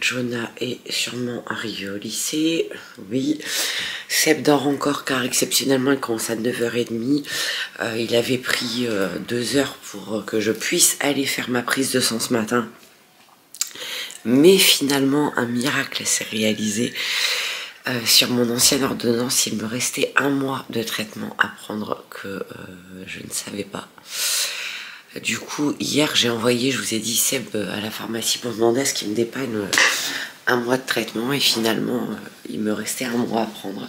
Jonah est sûrement arrivé au lycée, oui. Seb dort encore car exceptionnellement il commence à 9h30. Il avait pris 2 heures pour que je puisse aller faire ma prise de sang ce matin. Mais finalement un miracle s'est réalisé. Sur mon ancienne ordonnance, il me restait 1 mois de traitement à prendre que je ne savais pas. Du coup, hier, j'ai envoyé, je vous ai dit, Seb à la pharmacie pour demander à ce qu'il me dépanne 1 mois de traitement. Et finalement, il me restait 1 mois à prendre.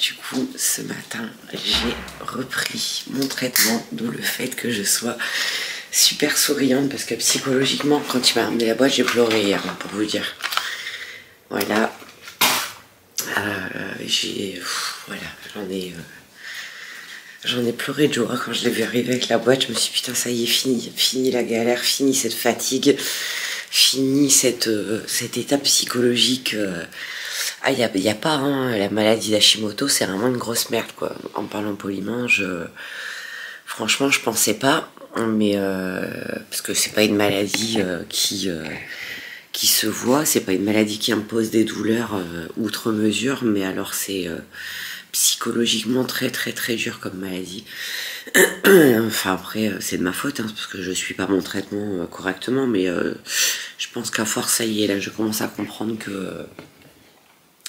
Du coup, ce matin, j'ai repris mon traitement, d'où le fait que je sois super souriante. Parce que psychologiquement, quand il m'a ramené la boîte, j'ai pleuré hier, pour vous dire. Voilà. Voilà, j'en ai pleuré de joie quand je l'ai vu arriver avec la boîte. Je me suis dit, putain, ça y est, fini la galère, fini cette fatigue, fini cette étape psychologique. Il n'y a pas, hein, la maladie d'Hashimoto, c'est vraiment une grosse merde, quoi. En parlant poliment, franchement, je pensais pas, mais parce que c'est pas une maladie qui se voit, c'est pas une maladie qui impose des douleurs outre mesure, mais alors c'est... psychologiquement très dur comme maladie. Enfin après c'est de ma faute hein, parce que je suis pas mon traitement correctement, mais je pense qu'à force ça y est, là je commence à comprendre que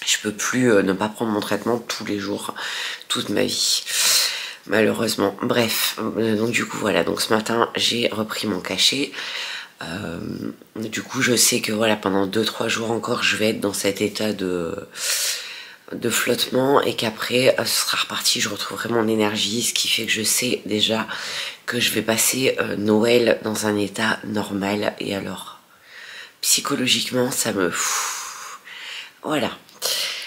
je peux plus ne pas prendre mon traitement tous les jours, toute ma vie malheureusement. Bref, donc du coup voilà, donc ce matin j'ai repris mon cachet. Du coup je sais que voilà, pendant 2-3 jours encore je vais être dans cet état de flottement, et qu'après ce sera reparti, je retrouverai mon énergie, ce qui fait que je sais déjà que je vais passer Noël dans un état normal. Et alors psychologiquement ça me... voilà.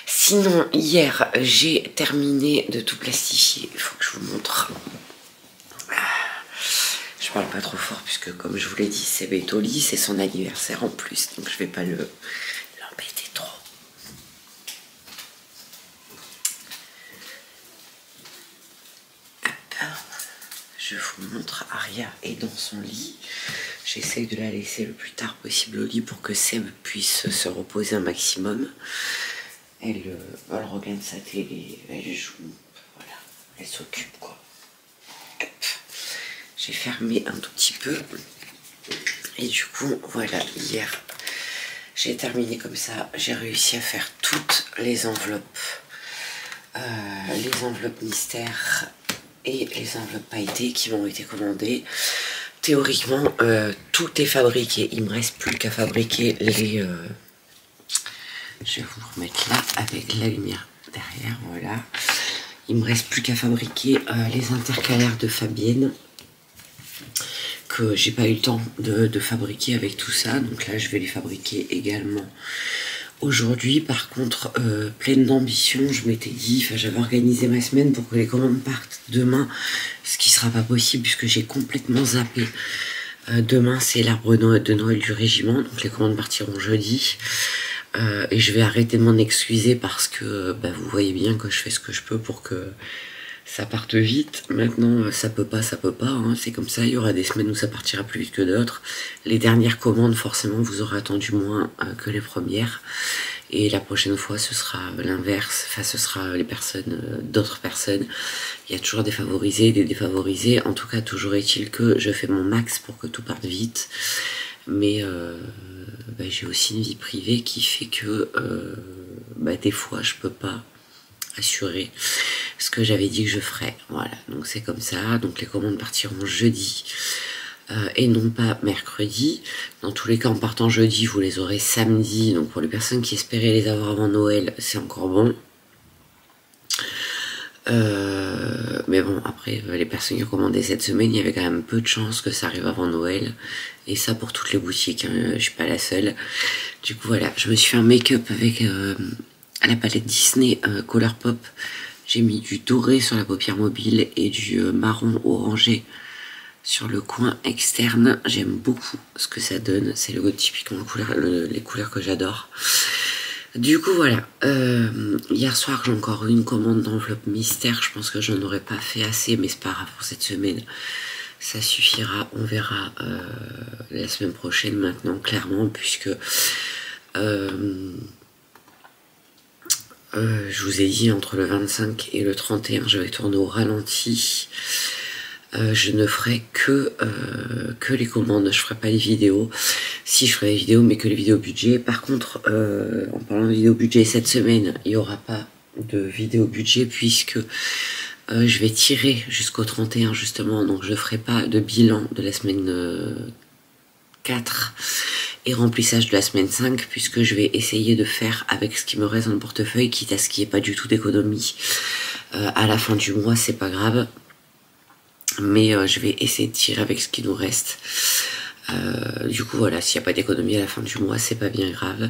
Sinon hier j'ai terminé de tout plastifier, il faut que je vous montre. Je parle pas trop fort puisque comme je vous l'ai dit, c'est Bétoli, c'est son anniversaire en plus, donc je vais pas l'embêter trop. Je vous montre, Aria est dans son lit. J'essaye de la laisser le plus tard possible au lit pour que Seb puisse se reposer un maximum. Elle regarde sa télé, elle joue, voilà, elle s'occupe quoi. J'ai fermé un tout petit peu. Et du coup, voilà, hier, j'ai terminé comme ça. J'ai réussi à faire toutes les enveloppes. Les enveloppes mystères et les enveloppes pailletées qui m'ont été commandées. Théoriquement, tout est fabriqué. Il me reste plus qu'à fabriquer les... Je vais vous remettre là avec la lumière derrière, voilà. Il me reste plus qu'à fabriquer les intercalaires de Fabienne que j'ai pas eu le temps de fabriquer avec tout ça. Donc là, je vais les fabriquer également aujourd'hui. Par contre, pleine d'ambition, je m'étais dit, j'avais organisé ma semaine pour que les commandes partent demain, ce qui sera pas possible puisque j'ai complètement zappé. Demain, c'est l'arbre de Noël du régiment, donc les commandes partiront jeudi. Et je vais arrêter de m'en excuser parce que bah, vous voyez bien que je fais ce que je peux pour que ça parte vite. Maintenant, ça peut pas, hein, c'est comme ça. Il y aura des semaines où ça partira plus vite que d'autres. Les dernières commandes, forcément, vous aurez attendu moins que les premières. Et la prochaine fois, ce sera l'inverse. Enfin, ce sera les personnes, d'autres personnes. Il y a toujours des favorisés, des défavorisés. En tout cas, toujours est-il que je fais mon max pour que tout parte vite. Mais bah, j'ai aussi une vie privée qui fait que bah, des fois, je peux pas assurer ce que j'avais dit que je ferais, voilà, donc c'est comme ça. Donc les commandes partiront jeudi et non pas mercredi. Dans tous les cas, en partant jeudi, vous les aurez samedi, donc pour les personnes qui espéraient les avoir avant Noël, c'est encore bon. Mais bon, après, les personnes qui ont commandé cette semaine, il y avait quand même peu de chances que ça arrive avant Noël, et ça pour toutes les boutiques, hein, je suis pas la seule. Du coup voilà, je me suis fait un make-up avec la palette Disney Colourpop. J'ai mis du doré sur la paupière mobile et du marron orangé sur le coin externe. J'aime beaucoup ce que ça donne, c'est typiquement les couleurs que j'adore. Du coup voilà, hier soir j'ai encore eu une commande d'enveloppe mystère. Je pense que j'en aurais pas fait assez, mais c'est pas grave pour cette semaine. ça suffira, on verra la semaine prochaine maintenant, clairement, puisque je vous ai dit, entre le 25 et le 31, je vais tourner au ralenti. Je ne ferai que les commandes, je ne ferai pas les vidéos. Si, je ferai les vidéos, mais que les vidéos budget. Par contre, en parlant de vidéo budget, cette semaine, il n'y aura pas de vidéo budget, puisque je vais tirer jusqu'au 31, justement. Donc, je ne ferai pas de bilan de la semaine 4 et remplissage de la semaine 5, puisque je vais essayer de faire avec ce qui me reste dans le portefeuille, quitte à ce qu'il n'y ait pas du tout d'économie à la fin du mois, c'est pas grave, mais je vais essayer de tirer avec ce qui nous reste. Du coup voilà, s'il n'y a pas d'économie à la fin du mois, c'est pas bien grave.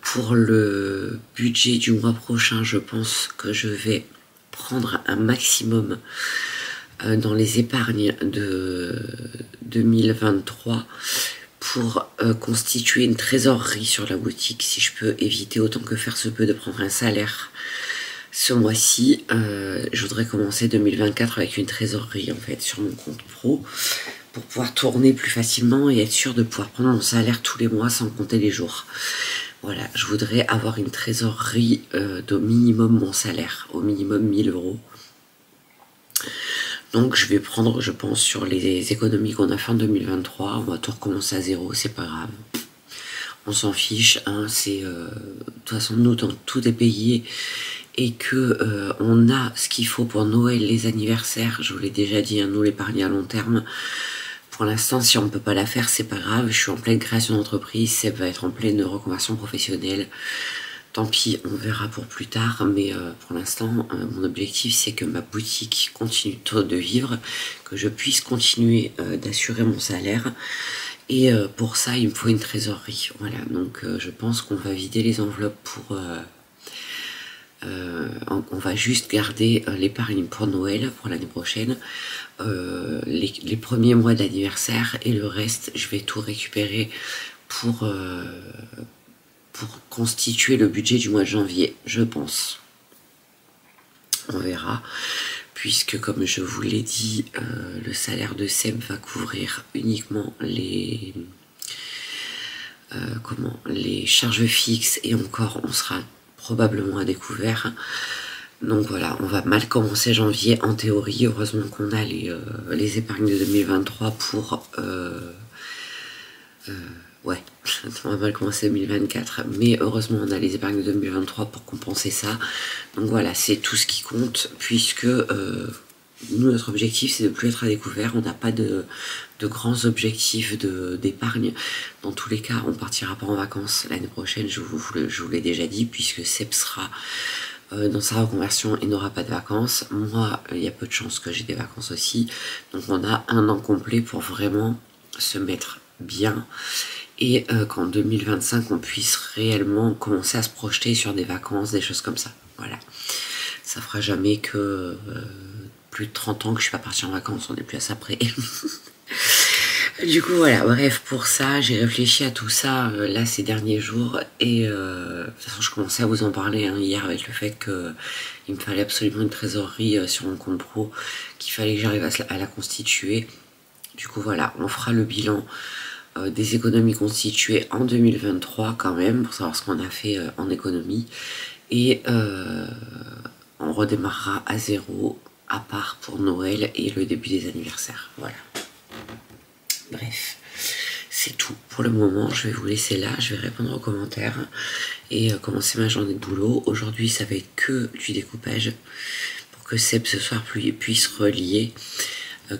Pour le budget du mois prochain, je pense que je vais prendre un maximum dans les épargnes de 2023 pour constituer une trésorerie sur la boutique, si je peux éviter autant que faire se peut de prendre un salaire ce mois-ci. Je voudrais commencer 2024 avec une trésorerie en fait sur mon compte pro pour pouvoir tourner plus facilement et être sûr de pouvoir prendre mon salaire tous les mois sans compter les jours. Voilà, je voudrais avoir une trésorerie d'au minimum mon salaire, au minimum 1000 €. Donc je vais prendre, je pense, sur les économies qu'on a fait en 2023, on va tout recommencer à zéro, c'est pas grave. On s'en fiche, hein, c'est de toute façon nous dans tout est payé et que on a ce qu'il faut pour Noël, les anniversaires, je vous l'ai déjà dit, hein, nous l'épargne à long terme. Pour l'instant, si on ne peut pas la faire, c'est pas grave, je suis en pleine création d'entreprise, ça va être en pleine reconversion professionnelle. Tant pis, on verra pour plus tard, mais pour l'instant, mon objectif, c'est que ma boutique continue de vivre, que je puisse continuer d'assurer mon salaire. Et pour ça, il me faut une trésorerie. Voilà, donc je pense qu'on va vider les enveloppes pour... on va juste garder l'épargne pour Noël, pour l'année prochaine, les premiers mois d'anniversaire, et le reste, je vais tout récupérer pour constituer le budget du mois de janvier, je pense. On verra, puisque comme je vous l'ai dit, le salaire de Seb va couvrir uniquement les charges fixes, et encore on sera probablement à découvert. Donc voilà, on va mal commencer janvier en théorie. Heureusement qu'on a les épargnes de 2023 pour... ouais, on va mal commencer 2024, mais heureusement on a les épargnes de 2023 pour compenser ça. Donc voilà, c'est tout ce qui compte, puisque nous, notre objectif, c'est de ne plus être à découvert. On n'a pas de grands objectifs d'épargne. Dans tous les cas, on ne partira pas en vacances l'année prochaine, je vous l'ai déjà dit, puisque Seb sera dans sa reconversion et n'aura pas de vacances. Moi, il y a peu de chances que j'ai des vacances aussi. Donc on a un an complet pour vraiment se mettre bien, et qu'en 2025 on puisse réellement commencer à se projeter sur des vacances, des choses comme ça. Voilà, ça fera jamais que plus de 30 ans que je suis pas partie en vacances, on n'est plus à ça près. Du coup voilà, bref, pour ça j'ai réfléchi à tout ça là ces derniers jours, et de toute façon je commençais à vous en parler hein, hier, avec le fait que il me fallait absolument une trésorerie sur mon compte pro, qu'il fallait que j'arrive à la constituer. Du coup voilà, on fera le bilan des économies constituées en 2023 quand même, pour savoir ce qu'on a fait en économie, et on redémarrera à zéro, à part pour Noël et le début des anniversaires. Voilà, bref, c'est tout pour le moment, je vais vous laisser là, je vais répondre aux commentaires et commencer ma journée de boulot. Aujourd'hui ça va être que du découpage, pour que Seb ce soir puisse relier,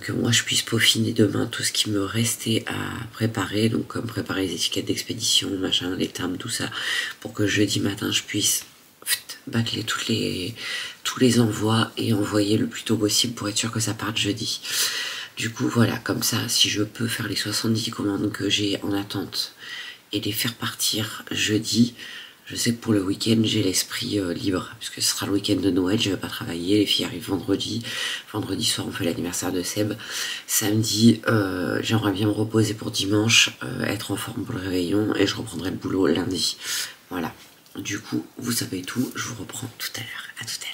que moi je puisse peaufiner demain tout ce qui me restait à préparer, donc comme préparer les étiquettes d'expédition, machin, les termes, tout ça, pour que jeudi matin je puisse bâcler tous les envois et envoyer le plus tôt possible pour être sûr que ça parte jeudi. Du coup voilà, comme ça si je peux faire les 70 commandes que j'ai en attente et les faire partir jeudi, je sais que pour le week-end, j'ai l'esprit libre, parce que ce sera le week-end de Noël, je ne vais pas travailler, les filles arrivent vendredi, vendredi soir on fait l'anniversaire de Seb, samedi, j'aimerais bien me reposer pour dimanche, être en forme pour le réveillon, et je reprendrai le boulot lundi. Voilà, du coup, vous savez tout, je vous reprends tout à l'heure, à tout à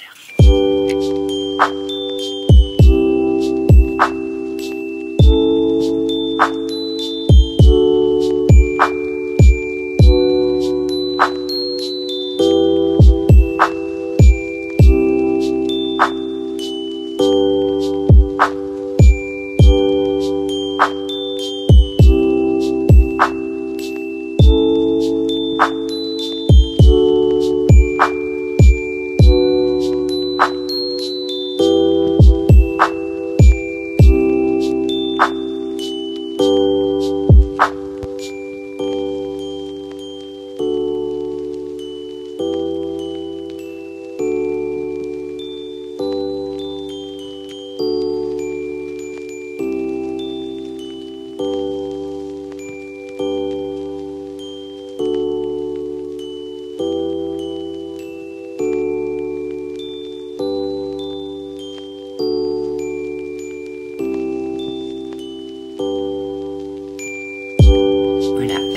l'heure.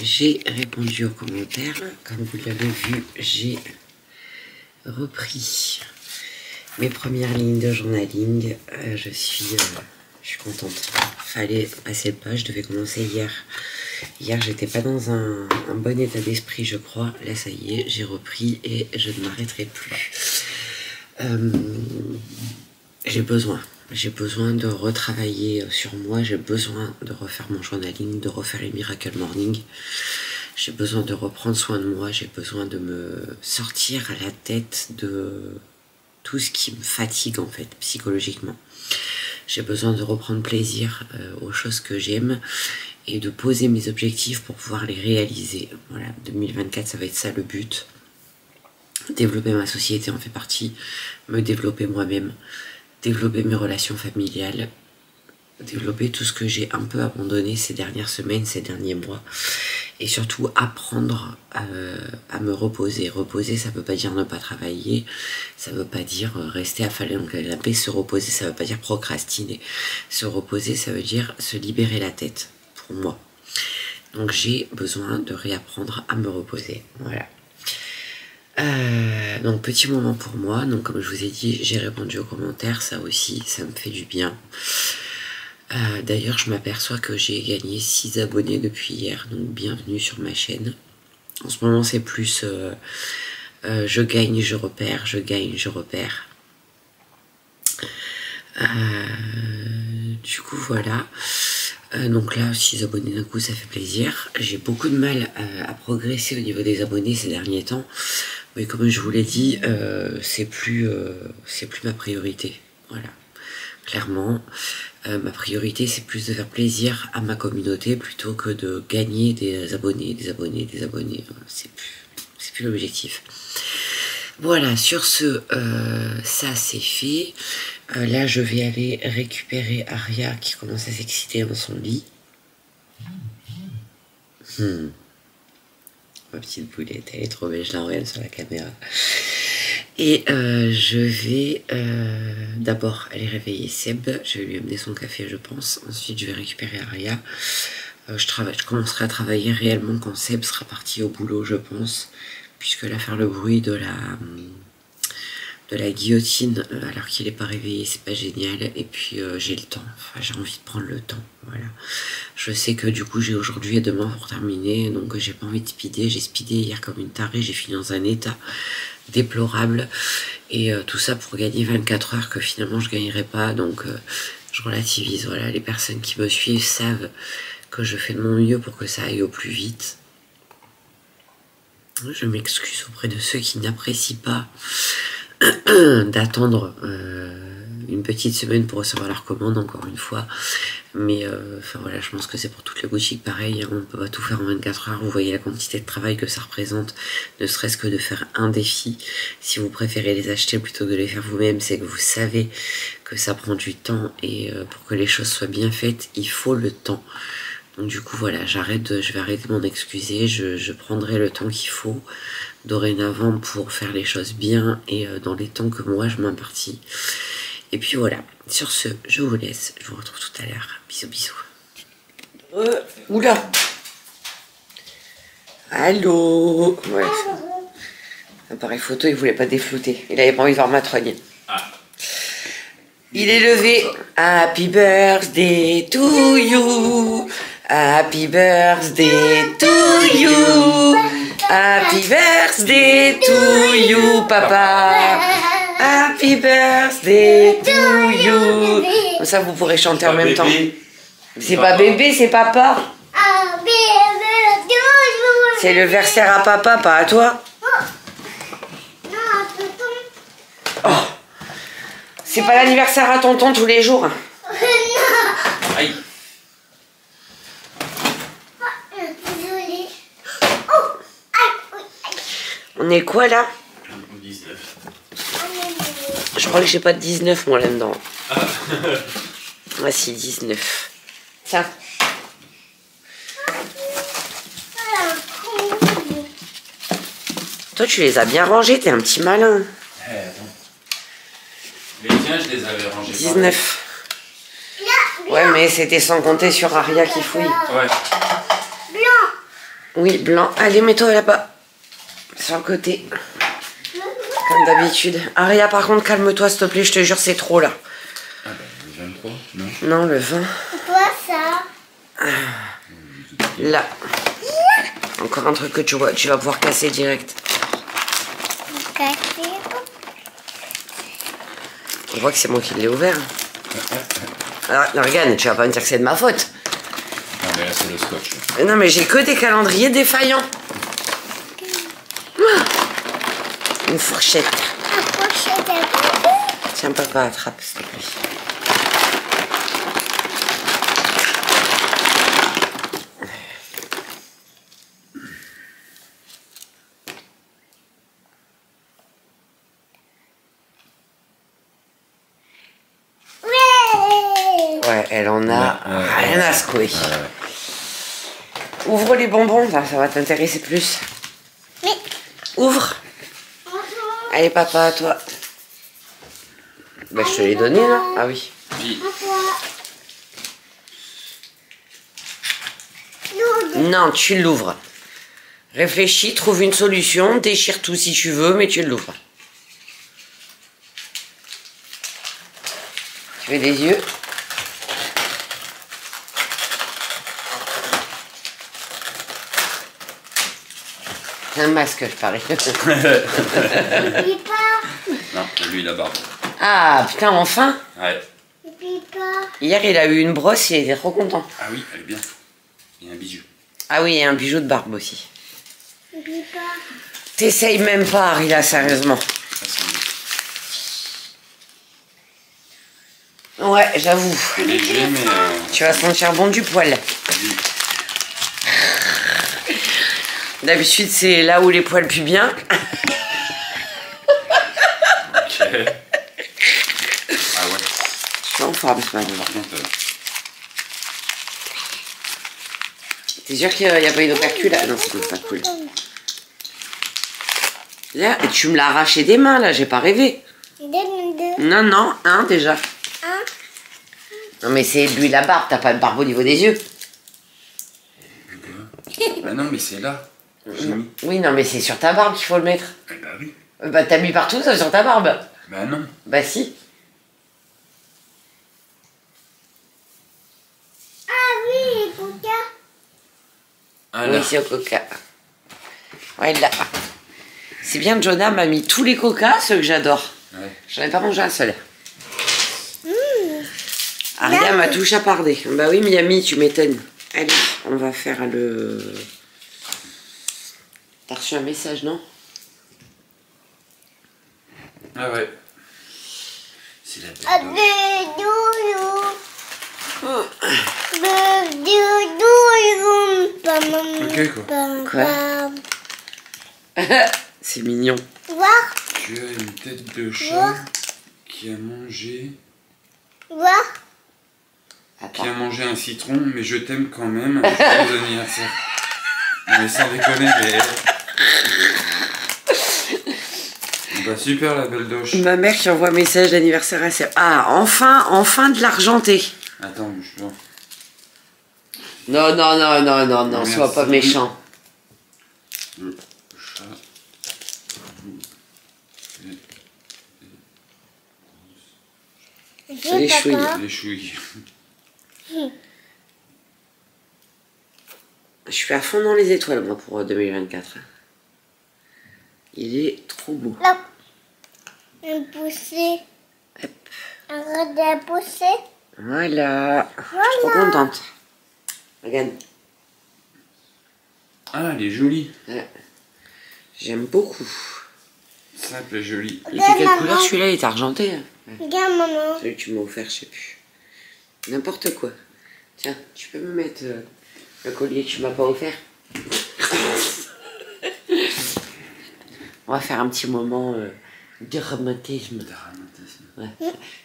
j'ai répondu aux commentaires. Comme vous l'avez vu, j'ai repris mes premières lignes de journaling. Je suis contente. Fallait passer le pas, je devais commencer hier. Hier, j'étais pas dans un bon état d'esprit, je crois. Là, ça y est, j'ai repris et je ne m'arrêterai plus. J'ai besoin de retravailler sur moi, j'ai besoin de refaire mon journaling, de refaire les Miracle Morning, j'ai besoin de reprendre soin de moi, j'ai besoin de me sortir à la tête de tout ce qui me fatigue en fait, psychologiquement. J'ai besoin de reprendre plaisir aux choses que j'aime et de poser mes objectifs pour pouvoir les réaliser. Voilà, 2024 ça va être ça le but. Développer ma société en fait partie, me développer moi-même, développer mes relations familiales, développer tout ce que j'ai un peu abandonné ces dernières semaines, ces derniers mois, et surtout apprendre à me reposer. Reposer, ça ne veut pas dire ne pas travailler, ça ne veut pas dire rester affalé dans le canapé. Se reposer, ça ne veut pas dire procrastiner. Se reposer, ça veut dire se libérer la tête, pour moi. Donc j'ai besoin de réapprendre à me reposer, voilà. Donc petit moment pour moi, donc comme je vous ai dit, j'ai répondu aux commentaires, ça aussi, ça me fait du bien. D'ailleurs, je m'aperçois que j'ai gagné 6 abonnés depuis hier, donc bienvenue sur ma chaîne. En ce moment, c'est plus je gagne, je repère, je gagne, je repère. Du coup, voilà. Donc là, 6 abonnés d'un coup, ça fait plaisir. J'ai beaucoup de mal à progresser au niveau des abonnés ces derniers temps. Mais comme je vous l'ai dit, c'est plus ma priorité. Voilà. Clairement, ma priorité, c'est plus de faire plaisir à ma communauté plutôt que de gagner des abonnés, des abonnés, des abonnés. C'est plus l'objectif. Voilà, sur ce, ça c'est fait. Là, je vais aller récupérer Aria qui commence à s'exciter dans son lit. Ma petite boulette, elle est trop belle, je la regarde sur la caméra. Et je vais d'abord aller réveiller Seb, je vais lui amener son café je pense, ensuite je vais récupérer Aria. Je commencerai à travailler réellement quand Seb sera parti au boulot je pense, puisque là faire le bruit de la guillotine alors qu'il n'est pas réveillé c'est pas génial, et puis j'ai le temps, enfin, j'ai envie de prendre le temps, voilà. Je sais que du coup j'ai aujourd'hui et demain pour terminer, donc j'ai pas envie de speeder, j'ai speedé hier comme une tarée, j'ai fini dans un état déplorable, et tout ça pour gagner 24 heures que finalement je gagnerai pas, donc je relativise, voilà. Les personnes qui me suivent savent que je fais de mon mieux pour que ça aille au plus vite. Je m'excuse auprès de ceux qui n'apprécient pas d'attendre une petite semaine pour recevoir leur commande, encore une fois, mais enfin voilà, je pense que c'est pour toutes les boutiques pareil, hein, on ne peut pas tout faire en 24 heures, vous voyez la quantité de travail que ça représente, ne serait-ce que de faire un défi. Si vous préférez les acheter plutôt que de les faire vous-même, c'est que vous savez que ça prend du temps, et pour que les choses soient bien faites, il faut le temps. Donc du coup voilà, je vais arrêter de m'en excuser, je prendrai le temps qu'il faut dorénavant pour faire les choses bien et dans les temps que moi je m'impartis. Et puis voilà, sur ce, je vous laisse, je vous retrouve tout à l'heure. Bisous bisous. Oula. Allô. Ouais. L'appareil photo, il voulait pas déflouter, il avait pas envie de voir ma trogne. Ah. Il est levé. Happy birthday to you. Happy birthday to you. Happy birthday to you, papa. Happy birthday to you. Comme ça, vous pourrez chanter en même temps. C'est pas bébé, c'est papa. C'est le versaire à papa, pas à toi. Oh. C'est pas l'anniversaire à tonton tous les jours. Aïe. On est quoi là? 19. Je crois que j'ai pas de 19 moi là-dedans. Ah. Ah si, 19. Tiens. Toi tu les as bien rangés, t'es un petit malin. Les tiens je les avais rangés. 19. Ouais mais c'était sans compter sur Aria qui fouille. Ouais. Oui, blanc. Allez, mets-toi là-bas. Sur le côté. Comme d'habitude. Aria, par contre, calme-toi, s'il te plaît. Je te jure, c'est trop, là. Ah bah, le 23, non? Non, le 20. C'est quoi, ça? Là. Encore un truc que tu vois. Tu vas pouvoir casser direct. Casser? On voit que c'est moi qui l'ai ouvert. Alors, Morgane, tu vas pas me dire que c'est de ma faute. Non, mais là, c'est le scotch. Non, mais j'ai que des calendriers défaillants. Une fourchette. Une fourchette à vous. Tiens, papa, attrape, s'il te plaît. Elle en a rien à secouer. Ouvre les bonbons, ça va t'intéresser plus. Oui. Ouvre. Allez, papa, à toi. Bah, je te l'ai donné, là. Ah oui. Non, tu l'ouvres. Réfléchis, trouve une solution, déchire tout si tu veux, mais tu l'ouvres. Tu fais des yeux. C'est un masque, je parie. Non, lui, il a barbe. Ah, putain, enfin. Ouais. Hier, il a eu une brosse, il était trop content. Ah oui, elle est bien. Il y a un bijou. Ah oui, il y a un bijou de barbe aussi. T'essayes même pas, Arila, sérieusement. Ouais, j'avoue. Léger, mais... Tu vas sentir bon du poil. Oui. D'habitude, c'est là où les poils puent bien. Ok. Ah ouais. Je suis en forme ce matin. T'es sûr qu'il n'y a pas eu d'opercule là? Non, c'est pas cool. Là, tu me l'as arraché des mains là, j'ai pas rêvé. Non, non, un déjà. Un. Non mais c'est lui la barbe, t'as pas de barbe au niveau des yeux. Bah non mais c'est là. Oui, non, mais c'est sur ta barbe qu'il faut le mettre. Eh bah oui. Bah t'as mis partout ça sur ta barbe. Bah non. Bah si. Ah oui, coca. Ah là. Oui, c'est au coca. Ouais, là. C'est bien, Jonah m'a mis tous les coca, ceux que j'adore. Ouais. J'en ai pas mangé un seul. Aria m'a tout chapardé. Bah oui, Miami, tu m'étonnes. Allez, on va faire le... T'as reçu un message, non? Ah ouais. C'est la belle. Ok, quoi. C'est mignon. Tu as une tête de chat qui a mangé... Qui a mangé un citron, mais je t'aime quand même. Joyeux anniversaire. Mais sans déconner, mais... Bah super la belle doche. Ma mère qui envoie un message d'anniversaire à ses... Ah, enfin de l'argenté. Attends, je vois. Non, merci. Sois pas méchant. Le chat... C'est les chouilles. Les chouilles. Je suis à fond dans les étoiles moi pour 2024. Il est trop beau. Une poussée. Arrête de la pousser. Voilà. Je suis trop contente. Regarde. Ah, elle est jolie. Ouais. J'aime beaucoup. Simple et jolie. Il était quelle couleur celui-là? Il est argenté. Ouais. Regarde maman. Celui que tu m'as offert, je sais plus. N'importe quoi. Tiens, tu peux me mettre le collier que tu m'as pas offert. On va faire un petit moment de romantisme. De romantisme. Ouais,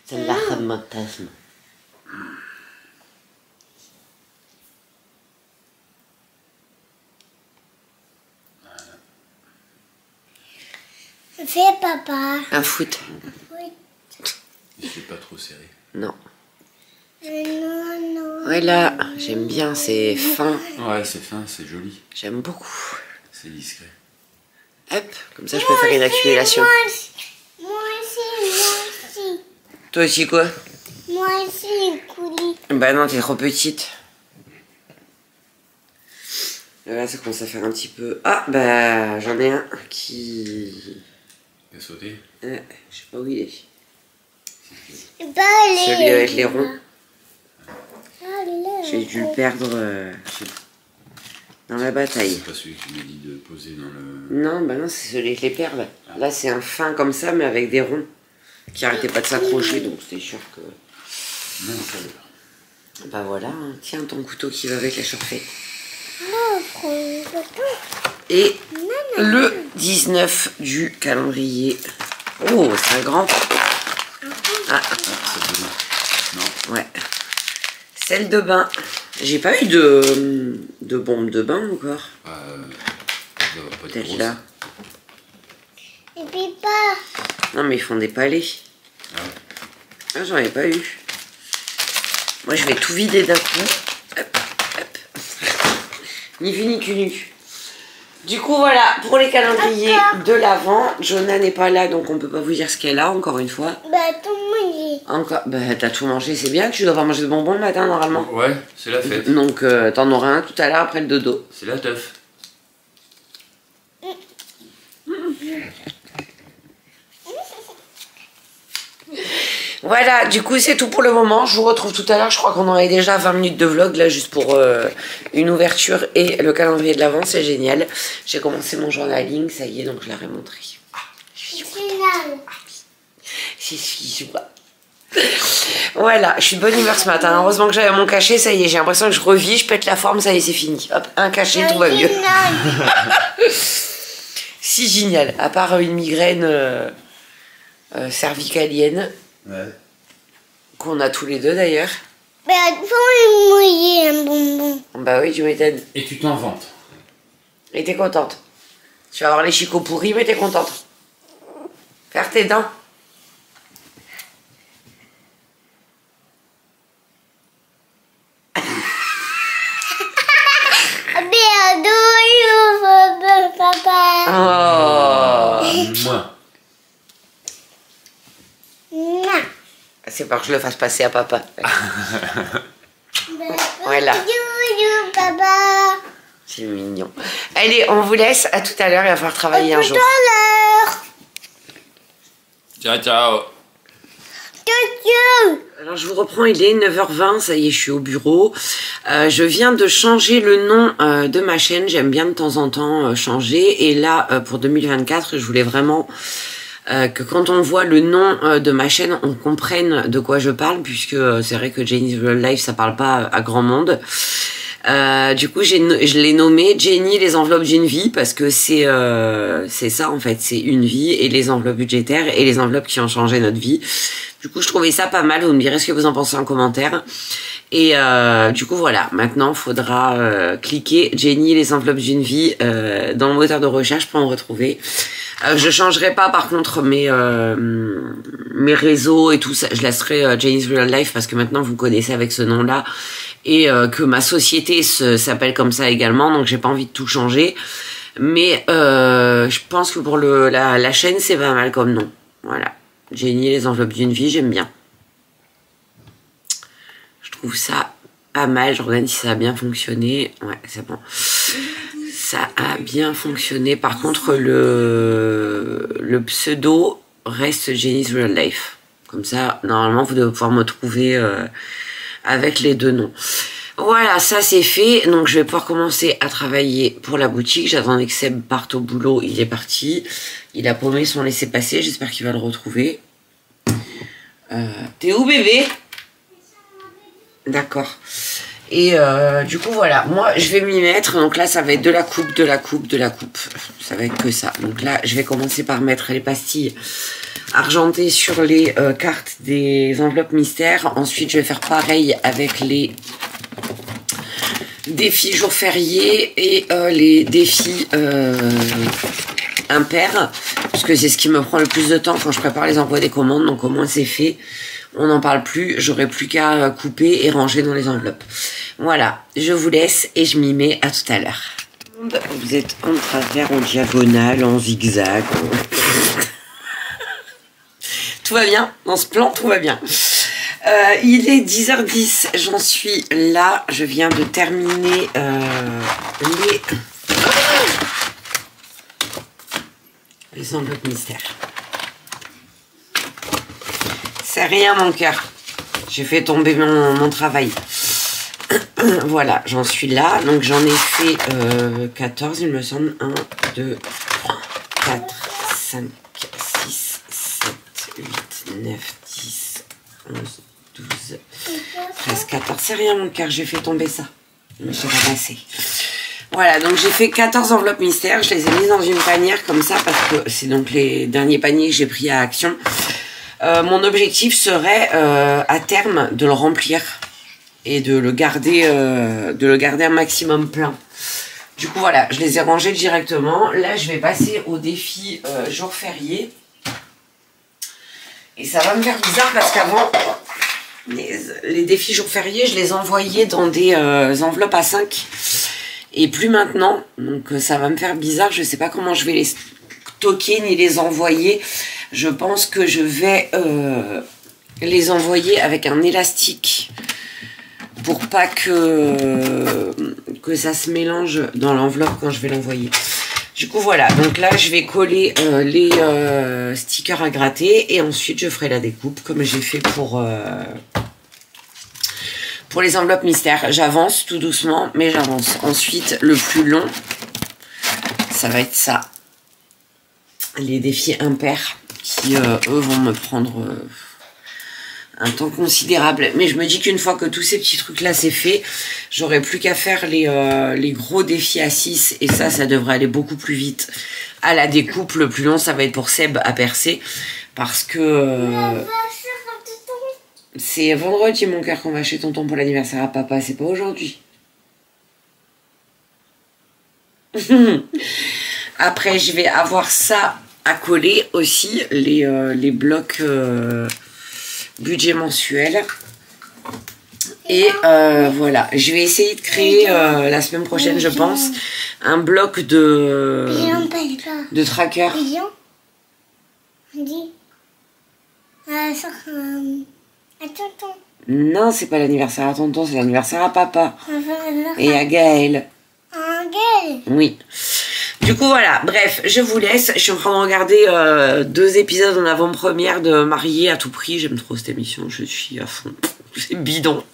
c'est de la romantisme. Fais papa. Un foot. Il fait pas trop serré. Non. Non, non. Voilà, j'aime bien, c'est fin. Ouais, c'est fin, c'est joli. J'aime beaucoup. C'est discret. Hop, comme ça je peux faire une accumulation. Moi aussi. Toi aussi quoi? Moi aussi, les coulis. Bah non, t'es trop petite. Là, ça commence à faire un petit peu... Ah, bah j'en ai un qui... Il a sauté. Je sais pas où il est. Celui avec les ronds. J'ai dû le perdre dans la bataille. C'est pas celui qui m'a dit de poser dans le... Non, bah non, c'est celui avec les perles. Ah. Là, c'est un fin comme ça, mais avec des ronds qui arrêtaient pas de s'accrocher, donc c'est sûr que... Non, ça va. Bah voilà, hein. Tiens ton couteau qui va avec la chauffée. Et le 19 du calendrier. Oh, c'est un grand. Ah, non. Ouais. Celle de bain. J'ai pas eu de bombe de bain encore. Peut-être là. Et puis pas. Non mais ils font des palais. Ah, j'en ai pas eu. Moi je vais tout vider d'un coup. Hop, hop. Ni vu ni cunu. Du coup voilà pour les calendriers de l'Avent. Jonah n'est pas là donc on peut pas vous dire ce qu'elle a encore une fois. Bah tout mangé. Encore. Bah t'as tout mangé, c'est bien, tu dois pas manger de bonbons le matin normalement. Ouais, c'est la fête. Donc t'en auras un tout à l'heure après le dodo. C'est la teuf. Voilà, du coup c'est tout pour le moment, je vous retrouve tout à l'heure, je crois qu'on en est déjà à 20 minutes de vlog là juste pour une ouverture et le calendrier de l'Avent, c'est génial. J'ai commencé mon journaling, ça y est, donc je l'aurai montré. Ah, c'est génial. Voilà, je suis de bonne humeur ce matin, heureusement que j'avais mon cachet, ça y est, j'ai l'impression que je revis, je pète la forme, ça y est c'est fini. Hop, un cachet, tout va mieux. Si génial, à part une migraine cervicalienne. Ouais. Qu'on a tous les deux d'ailleurs. Bah, faut mouiller un bonbon. Bah oui, tu m'étonnes. Et tu t'en vantes. Et t'es contente. Tu vas avoir les chicots pourris, mais t'es contente. Faire tes dents. Oh. Moi. C'est pour que je le fasse passer à papa. Voilà. C'est mignon. Allez, on vous laisse. À tout à l'heure. Il va falloir travailler un jour. À tout à l'heure. Ciao, ciao. Alors je vous reprends, il est 9h20, ça y est je suis au bureau, je viens de changer le nom de ma chaîne, j'aime bien de temps en temps changer et là pour 2024 je voulais vraiment que quand on voit le nom de ma chaîne on comprenne de quoi je parle puisque c'est vrai que Jenny's Real Life ça parle pas à grand monde. Du coup je l'ai nommée Jenny les enveloppes d'une vie parce que c'est ça en fait, c'est une vie et les enveloppes budgétaires et les enveloppes qui ont changé notre vie. Du coup je trouvais ça pas mal, vous me direz ce que vous en pensez en commentaire. Et du coup voilà, maintenant faudra cliquer Jenny les enveloppes d'une vie dans le moteur de recherche pour en retrouver. Je changerai pas par contre mes réseaux et tout ça, je laisserai Jenny's Real Life parce que maintenant vous connaissez avec ce nom là et que ma société s'appelle comme ça également, donc j'ai pas envie de tout changer. Mais je pense que pour la chaîne c'est pas mal comme nom, voilà. Jenny les enveloppes d'une vie, j'aime bien. Je trouve ça pas mal. Je regarde si ça a bien fonctionné. Ouais, c'est bon. Ça a bien fonctionné. Par contre, le pseudo reste Jenny's Real Life. Comme ça, normalement, vous devez pouvoir me trouver avec les deux noms. Voilà, ça c'est fait. Donc, je vais pouvoir commencer à travailler pour la boutique. J'attendais que Seb parte au boulot. Il est parti. Il a paumé son laissez-passer. J'espère qu'il va le retrouver. T'es où, bébé? D'accord. Et du coup, voilà. Moi, je vais m'y mettre. Donc là, ça va être de la coupe, de la coupe, de la coupe. Ça va être que ça. Donc là, je vais commencer par mettre les pastilles argentées sur les cartes des enveloppes mystères. Ensuite, je vais faire pareil avec les... défis jours fériés et les défis impairs, parce que c'est ce qui me prend le plus de temps quand je prépare les envois des commandes, donc au moins c'est fait. on n'en parle plus, j'aurai plus qu'à couper et ranger dans les enveloppes. Voilà, je vous laisse et je m'y mets, à tout à l'heure. Vous êtes en travers, en diagonale, en zigzag. Tout va bien, dans ce plan, tout va bien. Il est 10h10, j'en suis là, je viens de terminer les enveloppes mystères. C'est rien mon cœur, j'ai fait tomber mon travail. Voilà, j'en suis là, donc j'en ai fait 14, il me semble, 1, 2, 3, 4, 5, 6, 7, 8, 9, 10, 11, 12, 13, 14, c'est rien mon cœur, j'ai fait tomber ça, mais j'ai ramassé. Voilà, donc j'ai fait 14 enveloppes mystères, je les ai mises dans une panière comme ça, parce que c'est donc les derniers paniers que j'ai pris à Action. Mon objectif serait à terme de le remplir et de le garder un maximum plein. Du coup voilà, je les ai rangés directement. Là je vais passer au défi jour férié. Et ça va me faire bizarre parce qu'avant, les défis jour férié, je les envoyais dans des enveloppes à 5. Et plus maintenant, donc ça va me faire bizarre, je sais pas comment je vais les stocker ni les envoyer. Je pense que je vais les envoyer avec un élastique pour pas que ça se mélange dans l'enveloppe quand je vais l'envoyer. Du coup voilà, donc là je vais coller les stickers à gratter et ensuite je ferai la découpe comme j'ai fait pour les enveloppes mystères. J'avance tout doucement mais j'avance. Ensuite le plus long, ça va être ça, les défis impairs qui eux vont me prendre un temps considérable, mais je me dis qu'une fois que tous ces petits trucs là c'est fait, j'aurai plus qu'à faire les gros défis à 6 et ça devrait aller beaucoup plus vite. À la découpe, le plus long ça va être pour Seb à percer parce que c'est vendredi mon cœur qu'on va chez tonton pour l'anniversaire à papa, c'est pas aujourd'hui. Après je vais avoir ça à coller aussi, les blocs budget mensuel. Et voilà, je vais essayer de créer la semaine prochaine je pense un bloc de tracker. Non, c'est pas l'anniversaire à tonton, c'est l'anniversaire à papa et à Gaël. Oui. Du coup voilà, bref, je vous laisse. Je suis en train de regarder 2 épisodes en avant-première de Mariée à tout prix. J'aime trop cette émission, je suis à fond. C'est bidon,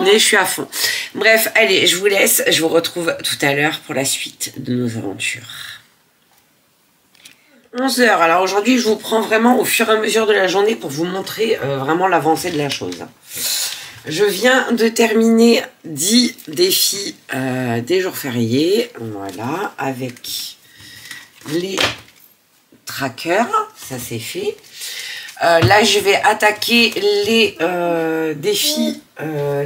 mais je suis à fond. Bref, allez, je vous laisse. Je vous retrouve tout à l'heure pour la suite de nos aventures. 11h, alors aujourd'hui je vous prends vraiment au fur et à mesure de la journée pour vous montrer vraiment l'avancée de la chose. Je viens de terminer 10 défis des jours fériés, voilà, avec les trackers, ça c'est fait. Là je vais attaquer les défis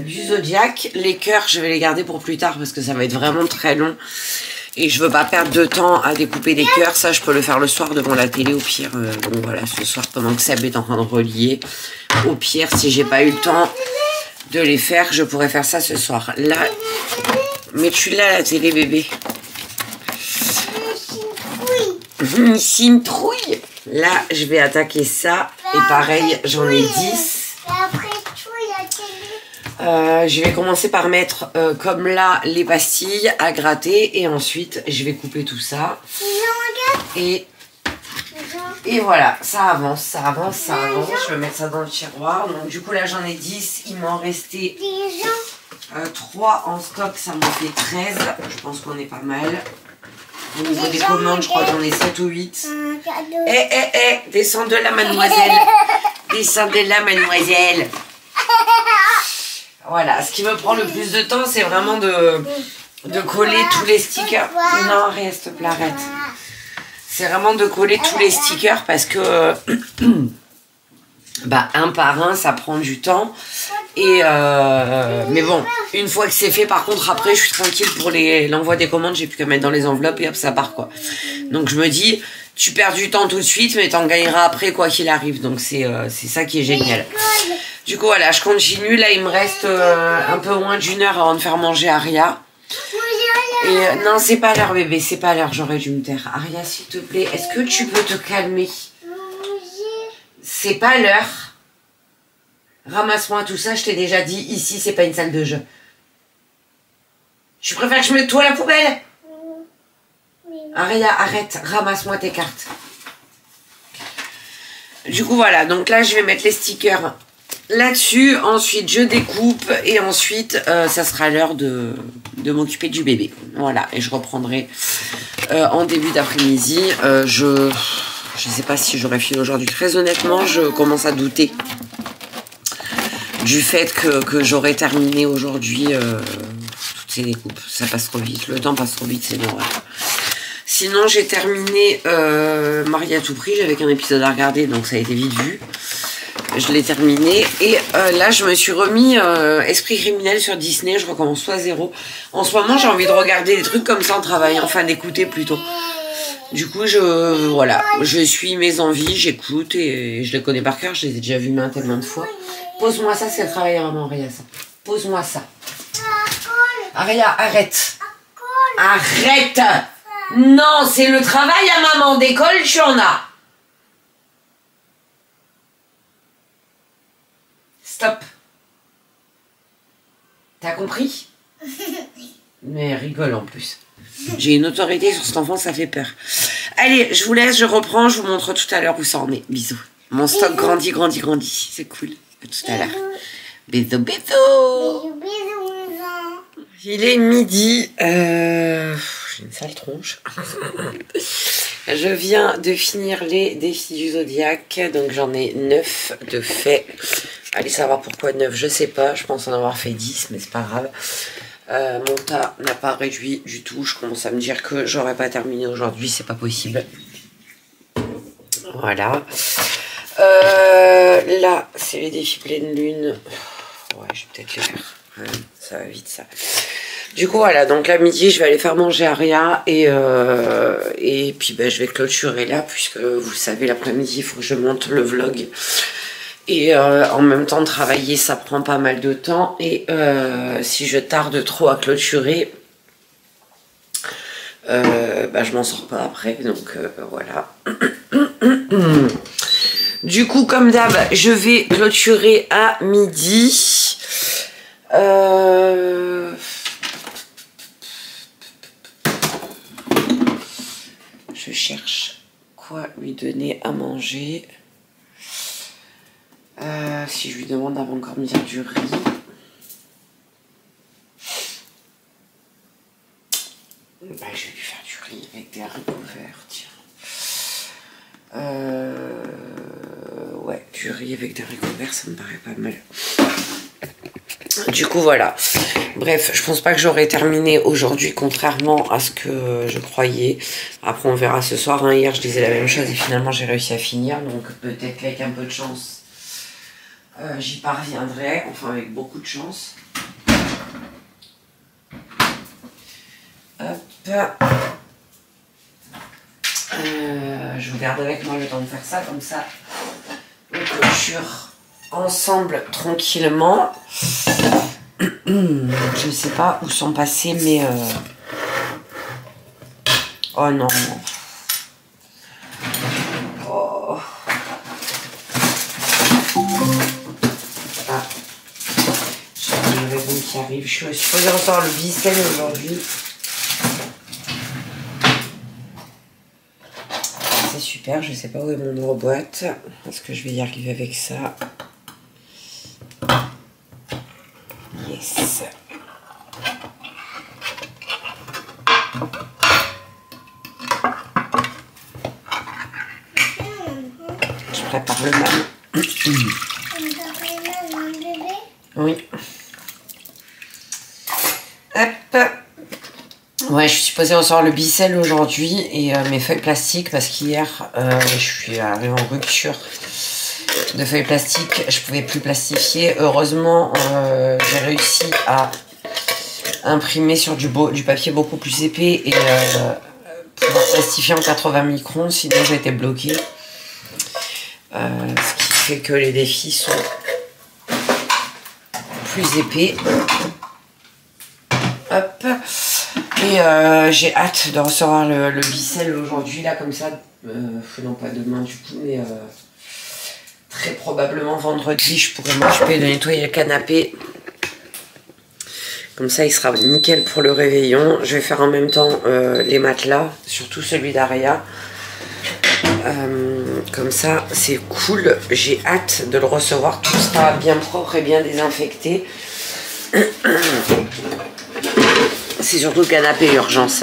du zodiaque. Les cœurs je vais les garder pour plus tard parce que ça va être vraiment très long et je veux pas perdre de temps à découper des cœurs, ça je peux le faire le soir devant la télé au pire. Bon voilà, ce soir pendant que Seb est en train de relier, au pire si j'ai pas eu le temps de les faire, je pourrais faire ça ce soir. Là, mais tu l'as la télé bébé. C'est une trouille. Là, je vais attaquer ça. Et pareil, j'en ai 10. Je vais commencer par mettre comme là les pastilles à gratter. Et ensuite, je vais couper tout ça. Et voilà, ça avance, ça avance, ça avance. Je vais mettre ça dans le tiroir. Donc du coup là j'en ai 10, il m'en restait 3 en stock, ça m'en fait 13. Je pense qu'on est pas mal. Au niveau des commandes, je crois que j'en ai 7 ou 8. Eh, descends de là mademoiselle. Descends de là mademoiselle. Voilà, ce qui me prend le plus de temps, c'est vraiment de coller tous les stickers. Non, reste, arrête. C'est vraiment de coller tous les stickers parce que bah, un par un ça prend du temps et mais bon, une fois que c'est fait par contre après je suis tranquille pour l'envoi des commandes, j'ai plus qu'à mettre dans les enveloppes et hop ça part quoi. Donc je me dis Tu perds du temps tout de suite, mais t'en gagneras après quoi qu'il arrive. Donc c'est ça qui est génial. Du coup voilà, je continue. Là il me reste un peu moins d'une heure avant de faire manger Aria. Et non, c'est pas l'heure bébé, c'est pas l'heure, j'aurais dû me taire. Aria, s'il te plaît, est-ce que tu peux te calmer? C'est pas l'heure. Ramasse-moi tout ça, je t'ai déjà dit, ici c'est pas une salle de jeu. Tu préfères que je mette tout à la poubelle? Aria, arrête, ramasse-moi tes cartes. Du coup voilà, donc là je vais mettre les stickers là-dessus, ensuite je découpe et ensuite ça sera l'heure de m'occuper du bébé. Voilà, et je reprendrai en début d'après-midi. Je sais pas si j'aurai fini aujourd'hui, très honnêtement, je commence à douter du fait que j'aurai terminé aujourd'hui toutes ces découpes. Ça passe trop vite, le temps passe trop vite, c'est normal. Sinon j'ai terminé Mariée à tout prix, j'avais qu'un épisode à regarder donc ça a été vite vu. Je l'ai terminé et là je me suis remis Esprit criminel sur Disney, je recommence soit à zéro. En ce moment j'ai envie de regarder des trucs comme ça en travaillant, enfin d'écouter plutôt. Du coup voilà, je suis mes envies, j'écoute et je les connais par cœur, je les ai déjà vus tellement de fois. Pose-moi ça, c'est le travail vraiment Aria ça. Pose-moi ça. Aria, arrête. Arrête. Non, c'est le travail à maman d'école, tu en as. Stop. T'as compris? Mais elle rigole en plus. J'ai une autorité sur cet enfant, ça fait peur. Allez, je vous laisse, je reprends, je vous montre tout à l'heure où ça en est. Bisous. Mon stock grandit, grandit, grandit. C'est cool. À tout à l'heure. Bisous, bisous. Bisous, bisous. Il est midi. J'ai une sale tronche. Je viens de finir les défis du Zodiac. Donc j'en ai 9 de fait. Allez savoir pourquoi 9, je sais pas. Je pense en avoir fait 10, mais c'est pas grave. Mon tas n'a pas réduit du tout. Je commence à me dire que j'aurais pas terminé aujourd'hui. C'est pas possible. Voilà. Là, c'est les défis pleine lune. Ouais, je vais peut-être les faire. Ouais, ça va vite, ça. Du coup, voilà. Donc, à midi, je vais aller faire manger Aria. Et puis, ben, je vais clôturer là. Puisque, vous savez, l'après-midi, il faut que je monte le vlog. Et en même temps, travailler, ça prend pas mal de temps. Et si je tarde trop à clôturer, bah, je m'en sors pas après. Donc voilà. Du coup, comme d'hab, je vais clôturer à midi. Je cherche quoi lui donner à manger. Si je lui demande avant encore me dire du riz. Bah, je vais lui faire du riz avec des haricots verts, tiens. Ouais, du riz avec des haricots verts, ça me paraît pas mal. Du coup, voilà. Bref, je pense pas que j'aurai terminé aujourd'hui, contrairement à ce que je croyais. Après, on verra ce soir. Hein. Hier, je disais la même chose et finalement, j'ai réussi à finir. Donc, peut-être qu'avec un peu de chance... j'y parviendrai, enfin avec beaucoup de chance. Hop. Je vous garde avec moi le temps de faire ça, comme ça on clôture ensemble tranquillement. Je ne sais pas où sont passés mais oh non. Oh. Qui arrive. Je suis supposée recevoir le bicelle aujourd'hui. C'est super, je sais pas où est mon nouveau boîte. Est-ce que je vais y arriver avec ça? Yes. Je prépare le mal. Oui. Ouais, je suis supposée recevoir le bicelle aujourd'hui et mes feuilles plastiques parce qu'hier, je suis arrivée en rupture de feuilles plastiques. Je pouvais plus plastifier. Heureusement, j'ai réussi à imprimer sur du papier beaucoup plus épais et plastifiant 80 microns, sinon j'étais bloquée. Ce qui fait que les défis sont plus épais. Hop. Et j'ai hâte de recevoir le bicelle aujourd'hui, là, comme ça. Non, pas demain du coup, mais très probablement vendredi, je pourrais m'occuper de nettoyer le canapé. Comme ça, il sera nickel pour le réveillon. Je vais faire en même temps les matelas, surtout celui d'Aria. Comme ça, c'est cool. J'ai hâte de le recevoir. Tout sera bien propre et bien désinfecté. C'est surtout le canapé urgence.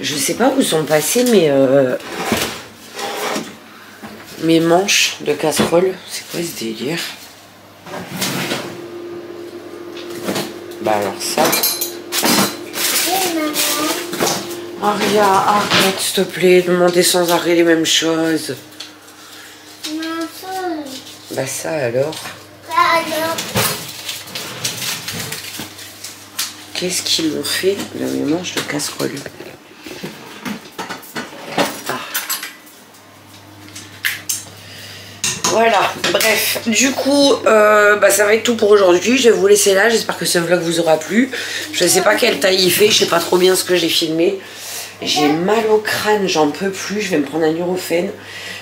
Je sais pas où sont passées mes manches de casserole. C'est quoi ce délire? Bah alors ça... Aria, arrête s'il te plaît, demander sans arrêt les mêmes choses. Bah ça alors. Qu'est-ce qu'ils m'ont fait de mes manches de casserole? Voilà, bref, du coup, ça va être tout pour aujourd'hui. Je vais vous laisser là, j'espère que ce vlog vous aura plu. Je ne sais pas quelle taille il fait, je ne sais pas trop bien ce que j'ai filmé. J'ai mal au crâne, j'en peux plus, je vais me prendre un ibuprofène.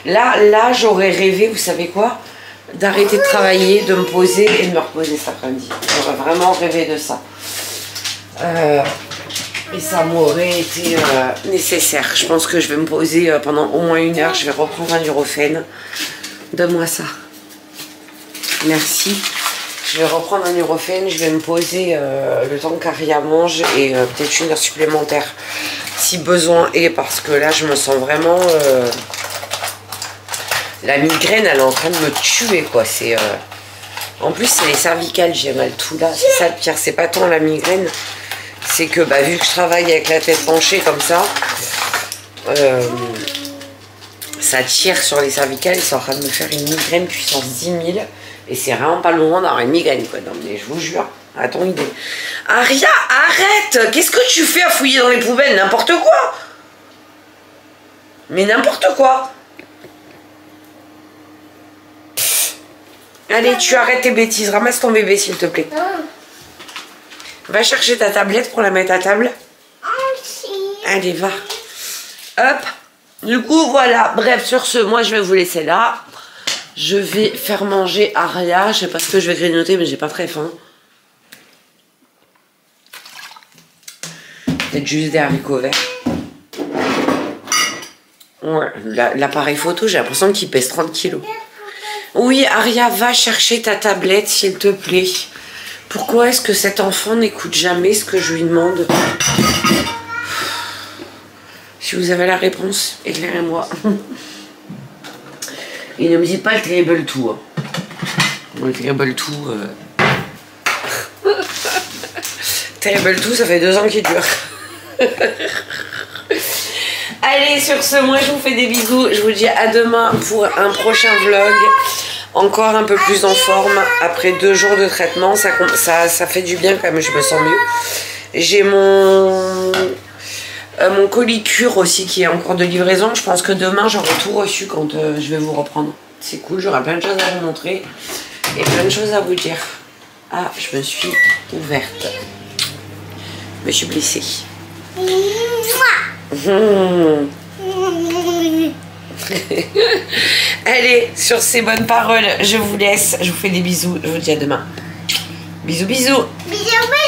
Là, j'aurais rêvé, vous savez quoi? D'arrêter de travailler, de me poser et de me reposer cet après-midi. J'aurais vraiment rêvé de ça. Et ça m'aurait été nécessaire. Je pense que je vais me poser pendant au moins une heure, je vais reprendre un ibuprofène. Donne-moi ça. Merci. Je vais reprendre un ibuprofène. Je vais me poser le temps qu'Aria mange et peut-être une heure supplémentaire si besoin est, parce que là je me sens vraiment... La migraine elle est en train de me tuer quoi. C'est En plus c'est les cervicales, j'ai mal tout là. C'est ça le pire, c'est pas tant la migraine. C'est que vu que je travaille avec la tête penchée comme ça... ça tire sur les cervicales, ils sont en train de me faire une migraine puissance 10 000. Et c'est vraiment pas le moment d'avoir une migraine, quoi. Non, mais je vous jure, à ton idée. Aria, arrête! Qu'est-ce que tu fais à fouiller dans les poubelles? N'importe quoi! Mais n'importe quoi! Allez, tu arrêtes tes bêtises. Ramasse ton bébé, s'il te plaît. Va chercher ta tablette pour la mettre à table. Allez, va. Hop! Du coup, voilà. Bref, sur ce, moi, je vais vous laisser là. Je vais faire manger Aria. Je sais pas ce que je vais grignoter, mais j'ai pas très faim. Peut-être juste des haricots verts. Ouais, l'appareil photo, j'ai l'impression qu'il pèse 30 kilos. Oui, Aria, va chercher ta tablette, s'il te plaît. Pourquoi est-ce que cet enfant n'écoute jamais ce que je lui demande ? Si vous avez la réponse, éclairez-moi. Et ne me dites pas le terrible tout. Hein. Le terrible tout... terrible tout, ça fait 2 ans qu'il dure. Allez, sur ce, moi je vous fais des bisous. Je vous dis à demain pour un prochain vlog. Encore un peu plus en forme. Après 2 jours de traitement, ça fait du bien quand même, je me sens mieux. J'ai mon colicure aussi qui est en cours de livraison. Je pense que demain j'aurai tout reçu quand je vais vous reprendre. C'est cool, j'aurai plein de choses à vous montrer et plein de choses à vous dire. Ah, je me suis ouverte. Je me suis blessée. Allez, sur ces bonnes paroles, je vous laisse. Je vous fais des bisous. Je vous dis à demain. Bisous, bisous. Bisous, bisous.